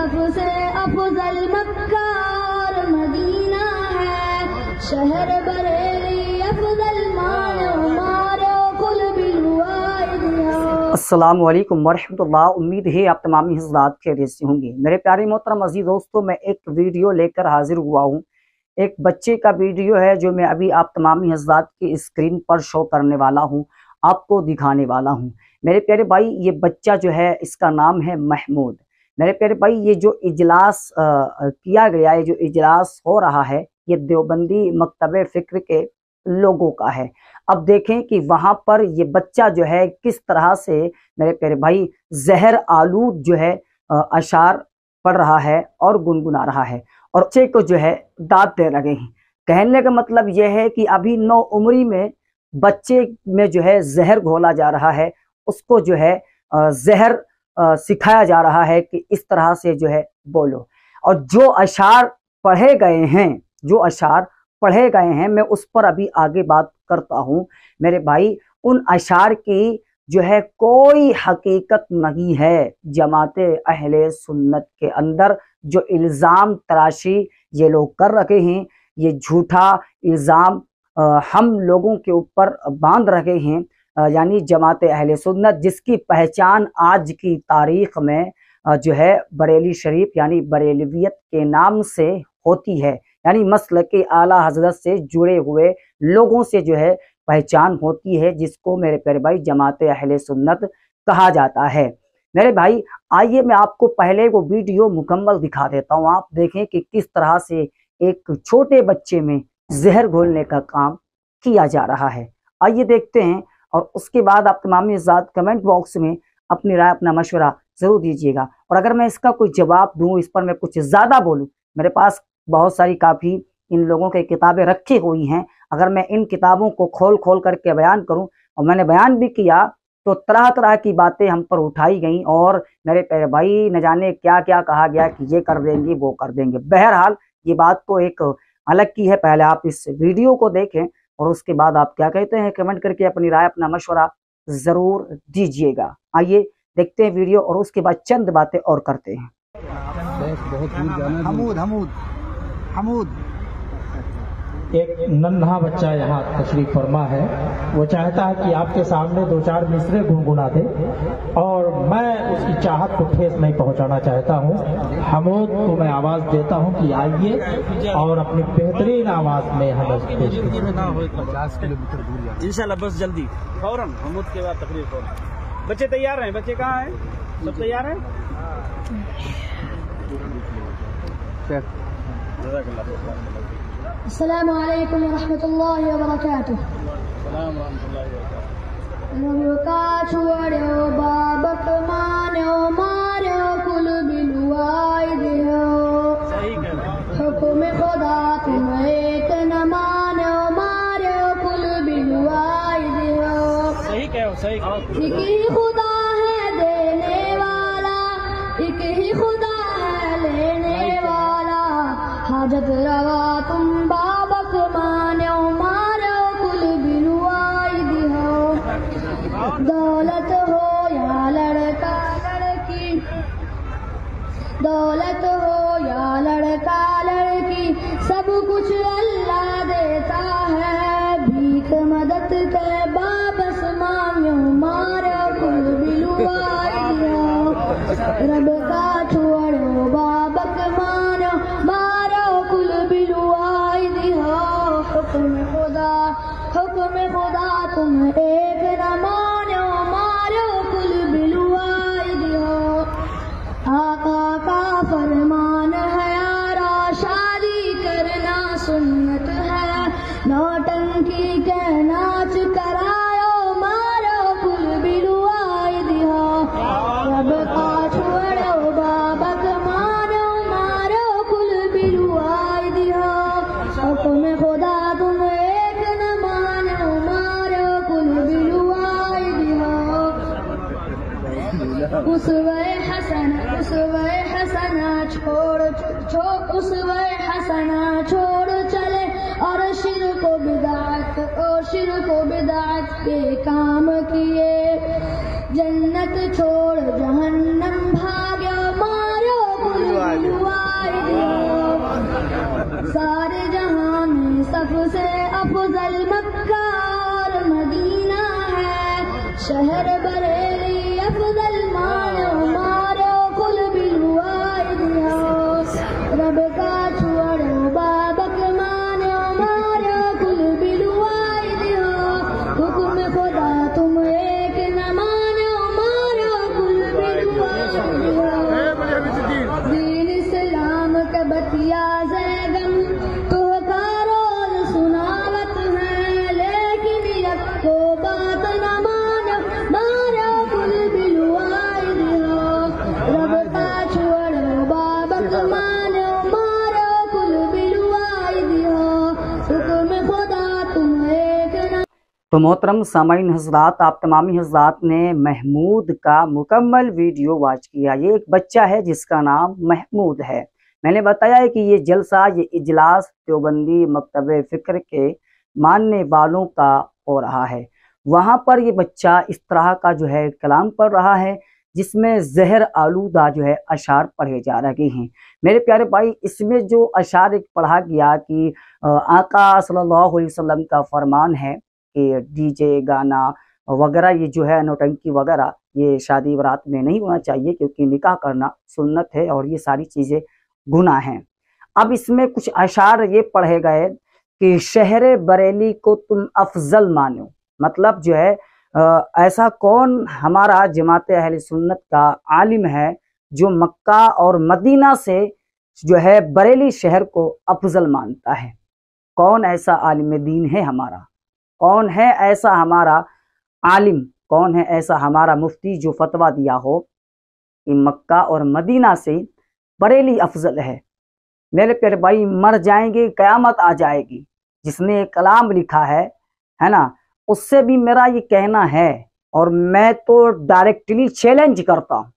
सबसे अफजल मक्का और मदीना है। शहर बरेली अफजल मानो मारो कुल बिल वाइदिया। अस्सलाम वालेकुम वरहमतुल्लाह। उम्मीद है आप तमाम हज़रात खैरियत से होंगे। मेरे प्यारे मोहतरम अजीज दोस्तों, मैं एक वीडियो लेकर हाजिर हुआ हूँ। एक बच्चे का वीडियो है जो मैं अभी आप तमाम हज़रात की स्क्रीन पर शो करने वाला हूँ, आपको दिखाने वाला हूँ। मेरे प्यारे भाई, ये बच्चा जो है इसका नाम है महमूद। मेरे प्यारे भाई, ये जो इजलास किया गया है, जो इजलास हो रहा है, ये देवबंदी मकतबे फ़िक्र के लोगों का है। अब देखें कि वहाँ पर ये बच्चा जो है किस तरह से मेरे प्यारे भाई जहर आलूद जो है अशार पढ़ रहा है और गुनगुना रहा है और बच्चे को जो है दाद दे लगे हैं। कहने का मतलब यह है कि अभी नौ उम्री में बच्चे में जो है जहर घोला जा रहा है, उसको जो है जहर सिखाया जा रहा है कि इस तरह से जो है बोलो। और जो अशार पढ़े गए हैं, जो अशार पढ़े गए हैं, मैं उस पर अभी आगे बात करता हूँ। मेरे भाई, उन अशार की जो है कोई हकीकत नहीं है। जमाते अहले सुन्नत के अंदर जो इल्ज़ाम तराशी ये लोग कर रखे हैं, ये झूठा इल्ज़ाम हम लोगों के ऊपर बांध रखे हैं। यानी जमात अहले सुन्नत जिसकी पहचान आज की तारीख में जो है बरेली शरीफ यानी बरेलवियत के नाम से होती है, यानी मसल के आला हजरत से जुड़े हुए लोगों से जो है पहचान होती है, जिसको मेरे प्यारे भाई जमात अहले सुन्नत कहा जाता है। मेरे भाई, आइए मैं आपको पहले वो वीडियो मुकम्मल दिखा देता हूँ। आप देखें कि किस तरह से एक छोटे बच्चे में जहर घोलने का काम किया जा रहा है। आइए देखते हैं और उसके बाद आप तमाम इज़ात कमेंट बॉक्स में अपनी राय, अपना मशवरा ज़रूर दीजिएगा। और अगर मैं इसका कोई जवाब दूँ, इस पर मैं कुछ ज़्यादा बोलूँ, मेरे पास बहुत सारी काफ़ी इन लोगों के किताबें रखी हुई हैं। अगर मैं इन किताबों को खोल खोल करके बयान करूँ, और मैंने बयान भी किया, तो तरह तरह की बातें हम पर उठाई गई और मेरे प्यारे भाई न जाने क्या क्या कहा गया कि ये कर देंगे, वो कर देंगे। बहरहाल ये बात तो एक अलग की है। पहले आप इस वीडियो को देखें और उसके बाद आप क्या कहते हैं कमेंट करके अपनी राय, अपना मशवरा ज़रूर दीजिएगा। आइए देखते हैं वीडियो और उसके बाद चंद बातें और करते हैं। एक नन्हा बच्चा यहाँ तशरीफ फरमा है, वो चाहता है कि आपके सामने दो चार मिसरे गुनगुना दे और मैं उसकी चाहत को ठेस नहीं पहुँचाना चाहता हूँ। हमोद को मैं आवाज़ देता हूँ कि आइए और अपनी बेहतरीन आवाज़ में हमोद पेश करें इंशाल्लाह। बस जल्दी फौरन हमोद के बाद तकरीर फौरन। बच्चे तैयार हैं? बच्चे कहाँ हैं? सब तैयार हैं? अस्सलामु अलैकुम वरहमतुल्लाहि वबरकातुह। सलाम रहमतुल्लाहि वबरकातुह। नबका छोड़ो बाबक मानो मारो कुल बिलवाई देओ। सही कह रहा है। हुक्म खुदा तुम एक न मानो मारो कुल बिलवाई देओ। सही कह हो, सही कहो। एक ही खुदा है देने वाला, एक ही खुदा है लेने वाला। हाजत रवा तुम बाबक मानो मारो कुल बिलवाई दिहो। दौलत हो या लड़का लड़की, दौलत हो या लड़का लड़की, सब कुछ अल्लाह देता है। भीख मदद के वापस मानो मारो कुल बिलवाई दिहो। रब का छोड़ो बाबक मानो मारो कुल बिलवाई दिहो। हुक्म खुदा तुम एक न मानो मारो कुल बिलवाई दिहो। आका का फरमान है यारा, शादी करना सुन्नत है। नौटंकी के नाच करायो मारो कुल बिलवाई दिहो। रब का छोड़ो बाबक मानो मारो कुल बिलवाई दिहो। हुक्म खुदा तुम एक न मानो मारो कुल बिलवाई दिहो। उसवे हसन, उसवे हसना छोड़ उसवे हसना छोड़ चले और शिर्क को बिदात के काम किए। जन्नत छोड़ जहन्नम भाग्य मारो कुल तो मोहतरम सामाईन हजरात, आप तमामी हजरात ने महमूद का मुकम्मल वीडियो वॉच किया। ये एक बच्चा है जिसका नाम महमूद है। मैंने बताया है कि ये जलसा, ये इजलास देवबंदी मकतबे फ़िक्र के मानने वालों का हो रहा है। वहाँ पर ये बच्चा इस तरह का जो है कलाम पढ़ रहा है जिसमें जहर आलूदा जो है अशार पढ़े जा रहे हैं। मेरे प्यारे भाई, इसमें जो अशार एक पढ़ा गया कि आका सल्लल्लाहु अलैहि वसल्लम का फरमान है कि डीजे गाना वगैरह ये जो है नौटंकी वगैरह ये शादी बारात में नहीं होना चाहिए, क्योंकि निकाह करना सुन्नत है और ये सारी चीज़ें गुनाह हैं। अब इसमें कुछ अशार ये पढ़े गए कि शहर बरेली को तुम अफजल मानो, मतलब जो है ऐसा कौन हमारा जमात अहल सुन्नत का आलिम है जो मक्का और मदीना से जो है बरेली शहर को अफजल मानता है। कौन ऐसा आलिम दीन है हमारा, कौन है ऐसा हमारा आलिम, कौन है ऐसा हमारा मुफ्ती जो फतवा दिया हो कि मक्का और मदीना से बरेली अफजल है। मेरे प्यारे भाई, मर जाएंगे, क़यामत आ जाएगी। जिसने कलाम लिखा है ना, उससे भी मेरा ये कहना है, और मैं तो डायरेक्टली चैलेंज करता हूँ,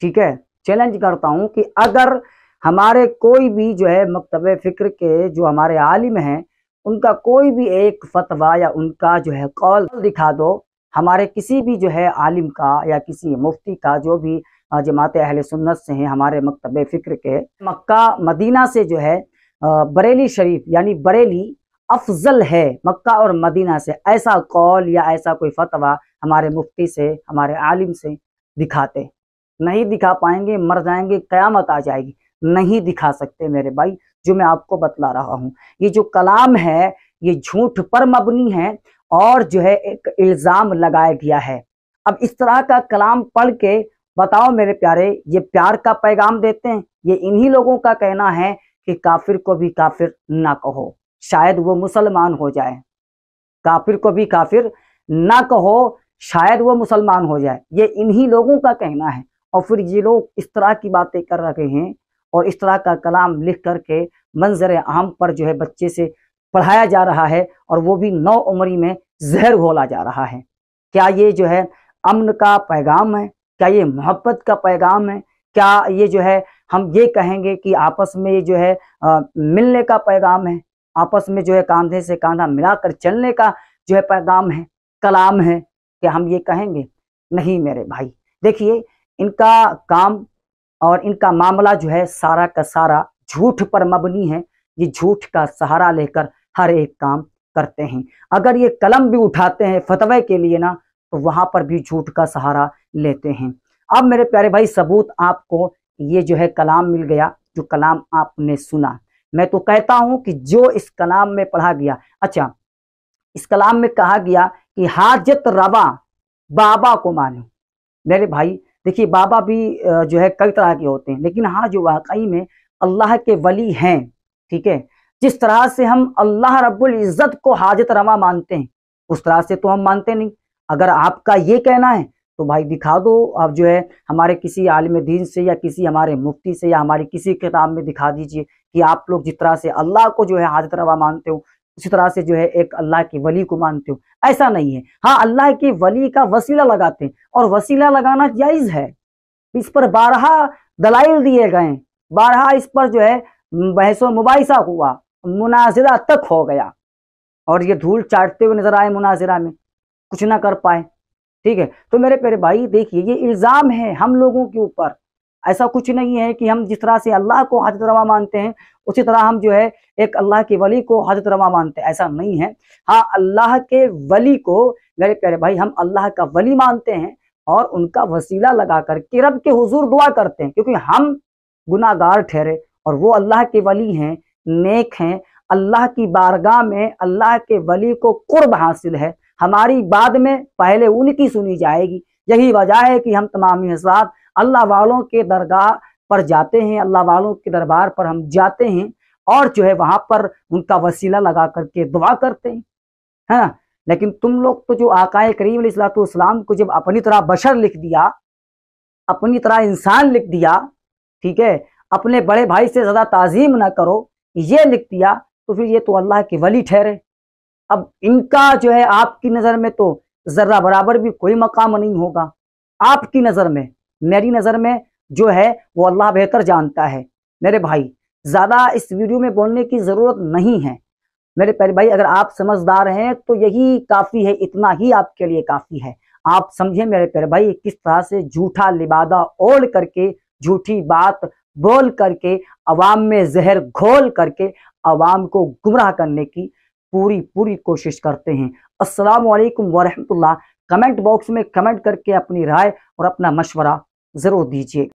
ठीक है, चैलेंज करता हूँ कि अगर हमारे कोई भी जो है मकतबे फ़िक्र के जो हमारे आलिम हैं उनका कोई भी एक फतवा या उनका जो है कौल दिखा दो हमारे किसी भी जो है आलिम का या किसी मुफ्ती का जो भी जमात अहले सुन्नत से हैं हमारे मकतबे फ़िक्र के, मक्का मदीना से जो है बरेली शरीफ यानी बरेली अफजल है मक्का और मदीना से, ऐसा कौल या ऐसा कोई फतवा हमारे मुफ्ती से हमारे आलिम से दिखाते नहीं दिखा पाएंगे, मर जाएंगे, क़यामत आ जाएगी। नहीं दिखा सकते मेरे भाई, जो मैं आपको बतला रहा हूँ। ये जो कलाम है ये झूठ पर मबनी है और जो है एक इल्ज़ाम लगाया गया है। अब इस तरह का कलाम पढ़ के बताओ मेरे प्यारे, ये प्यार का पैगाम देते हैं? ये इन्हीं लोगों का कहना है कि काफिर को भी काफिर ना कहो, शायद वो मुसलमान हो जाए। काफिर को भी काफिर ना कहो, शायद वो मुसलमान हो जाए, ये इन्हीं लोगों का कहना है। और फिर ये लोग इस तरह की बातें कर रहे हैं और इस तरह का कलाम लिख करके मंजर आम पर जो है बच्चे से पढ़ाया जा रहा है, और वो भी नौ उम्री में जहर घोला जा रहा है। क्या ये जो है अमन का पैगाम है? क्या ये मोहब्बत का पैगाम है? क्या ये जो है हम ये कहेंगे कि आपस में ये जो है मिलने का पैगाम है, आपस में जो है कांधे से कांधा मिलाकर चलने का जो है पैगाम है, कलाम है, क्या हम ये कहेंगे? नहीं मेरे भाई। देखिए, इनका काम और इनका मामला जो है सारा का सारा झूठ पर मबनी है। ये झूठ का सहारा लेकर हर एक काम करते हैं। अगर ये कलम भी उठाते हैं फतवे के लिए ना, तो वहाँ पर भी झूठ का सहारा लेते हैं। अब मेरे प्यारे भाई, सबूत आपको ये जो है कलाम मिल गया, जो कलाम आपने सुना। मैं तो कहता हूं कि जो इस कलाम में पढ़ा गया, अच्छा, इस कलाम में कहा गया कि हाजत रवा बाबा को मानो। मेरे भाई देखिए, बाबा भी जो है कई तरह के होते हैं, लेकिन हाँ, जो वाकई में अल्लाह के वली हैं, ठीक है, जिस तरह से हम अल्लाह रब्बुल इज़्ज़त को हाजत रवा मानते हैं उस तरह से तो हम मानते नहीं। अगर आपका ये कहना है तो भाई दिखा दो, आप जो है हमारे किसी आलिम दीन से या किसी हमारे मुफ्ती से या हमारी किसी किताब में दिखा दीजिए कि आप लोग जिस तरह से अल्लाह को जो है हाजत रवा मानते हो उसी तरह से जो है एक अल्लाह के वली को मानते हो। ऐसा नहीं है। हाँ, अल्लाह के वली का वसीला लगाते हैं, और वसीला लगाना जायज़ है। इस पर बारहा दलाइल दिए गए, बारहा इस पर जो है बहस व मुबाहिसा हुआ, मुनाज़रा तक हो गया, और ये धूल चाटते हुए नजर आए मुनाज़रा में, कुछ ना कर पाए। ठीक है, तो मेरे प्यारे भाई देखिए, ये इल्ज़ाम है हम लोगों के ऊपर। ऐसा कुछ नहीं है कि हम जिस तरह से अल्लाह को हाजत रवा मानते हैं उसी तरह हम जो है एक अल्लाह के वली को हाजत रवा मानते हैं, ऐसा नहीं है। हाँ, अल्लाह के वली को मेरे प्यारे भाई हम अल्लाह का वली मानते हैं और उनका वसीला लगा करके रब के हुजूर दुआ करते हैं, क्योंकि हम गुनाहगार ठहरे और वो अल्लाह के वली हैं, नेक हैं, अल्लाह की बारगाह में अल्लाह के वली को कुर्ब हासिल है, हमारी बाद में पहले उनकी सुनी जाएगी। यही वजह है कि हम तमामी हजरात अल्लाह वालों के दरगाह पर जाते हैं, अल्लाह वालों के दरबार पर हम जाते हैं और जो है वहाँ पर उनका वसीला लगा करके दुआ करते हैं, है ना। लेकिन तुम लोग तो जो आकाए करीम अलैहिस्सलातु वस्सलाम को जब अपनी तरह बशर लिख दिया, अपनी तरह इंसान लिख दिया, ठीक है, अपने बड़े भाई से ज़्यादा ताज़ीम ना करो, ये लिख दिया, तो फिर ये तो अल्लाह के वली ठहरे। अब इनका जो है आपकी नज़र में तो जर्रा बराबर भी कोई मकाम नहीं होगा। आपकी नज़र में, मेरी नज़र में जो है वो अल्लाह बेहतर जानता है। मेरे भाई ज़्यादा इस वीडियो में बोलने की ज़रूरत नहीं है। मेरे प्यारे भाई अगर आप समझदार हैं तो यही काफ़ी है, इतना ही आपके लिए काफ़ी है। आप समझे मेरे प्यारे भाई किस तरह से झूठा लिबादा ओढ़ करके, झूठी बात बोल करके, अवाम में जहर घोल करके अवाम को गुमराह करने की पूरी पूरी कोशिश करते हैं। अस्सलामु अलैकुम वरहमतुल्लाह। कमेंट बॉक्स में कमेंट करके अपनी राय और अपना मशवरा ज़रूर दीजिए।